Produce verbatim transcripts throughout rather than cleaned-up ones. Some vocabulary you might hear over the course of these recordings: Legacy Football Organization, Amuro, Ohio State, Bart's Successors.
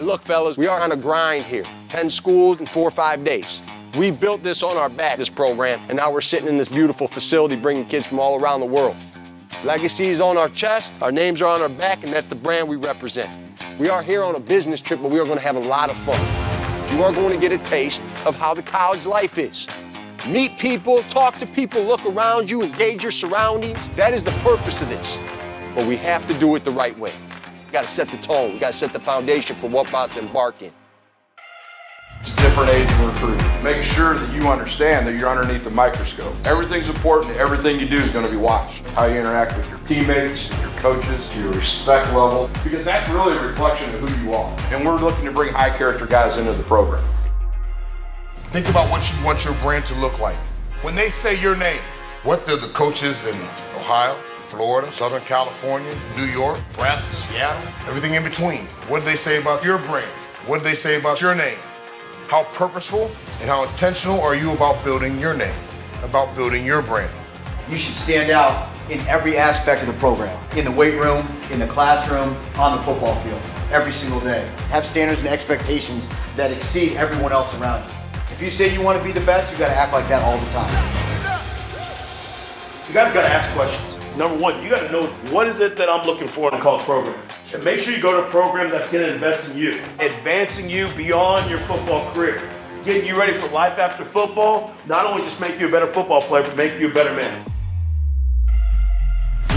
Look, fellas, we are on a grind here. ten schools in four or five days. We built this on our back, this program, and now we're sitting in this beautiful facility bringing kids from all around the world. Legacy is on our chest, our names are on our back, and that's the brand we represent. We are here on a business trip, but we are going to have a lot of fun. You are going to get a taste of how the college life is. Meet people, talk to people, look around you, engage your surroundings. That is the purpose of this. But we have to do it the right way. We've got to set the tone. We've got to set the foundation for what we're about to embark in. It's a different age of recruiting. Make sure that you understand that you're underneath the microscope. Everything's important. Everything you do is going to be watched. How you interact with your teammates, your coaches, your respect level, because that's really a reflection of who you are. And we're looking to bring high-character guys into the program. Think about what you want your brand to look like. When they say your name, what do the coaches in Ohio, Florida, Southern California, New York, Nebraska, Seattle, everything in between, what do they say about your brand? What do they say about your name? How purposeful and how intentional are you about building your name, about building your brand? You should stand out in every aspect of the program, in the weight room, in the classroom, on the football field, every single day. Have standards and expectations that exceed everyone else around you. If you say you want to be the best, you got to act like that all the time. You guys got to ask questions. Number one, you got to know, what is it that I'm looking for in a college program? And make sure you go to a program that's going to invest in you, advancing you beyond your football career, getting you ready for life after football. Not only just make you a better football player, but make you a better man.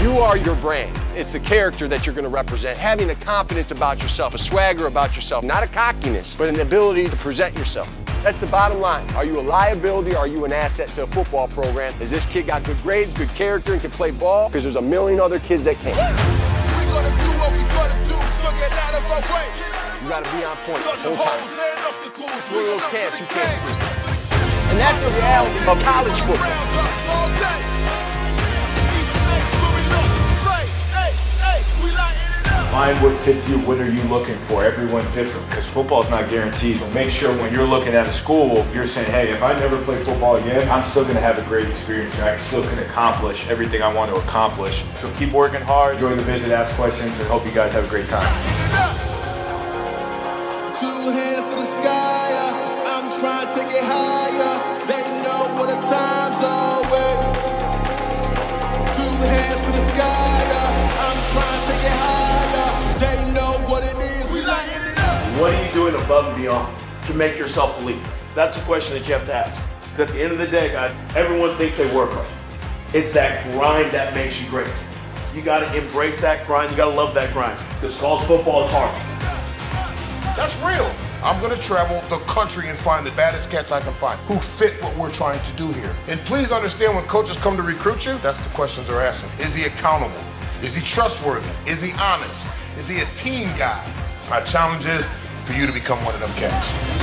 You are your brand. It's the character that you're going to represent. Having a confidence about yourself, a swagger about yourself, not a cockiness, but an ability to present yourself. That's the bottom line. Are you a liability? Are you an asset to a football program? Has this kid got good grades, good character, and can play ball? Because there's a million other kids that can't. We're going to do what we're going to do, so get out of our way. You got to be on point the whole time. We're going to catch you can't see. And that's the reality of college football. Find what fits you. What are you looking for? Everyone's different because football's not guaranteed. So make sure when you're looking at a school, you're saying, hey, if I never play football again, I'm still going to have a great experience and I still can accomplish everything I want to accomplish. So keep working hard, enjoy the visit, ask questions, and hope you guys have a great time. Two hands to the sky, I'm trying to get higher. They know what the time's always. Two hands to the sky, I'm trying to get higher. What are you doing above and beyond to make yourself elite? That's a question that you have to ask. Because at the end of the day, guys, everyone thinks they work hard. It's that grind that makes you great. You got to embrace that grind. You got to love that grind. Because college football is hard. That's real. I'm going to travel the country and find the baddest cats I can find who fit what we're trying to do here. And please understand, when coaches come to recruit you, that's the questions they're asking. Is he accountable? Is he trustworthy? Is he honest? Is he a team guy? Our challenge is for you to become one of them cats.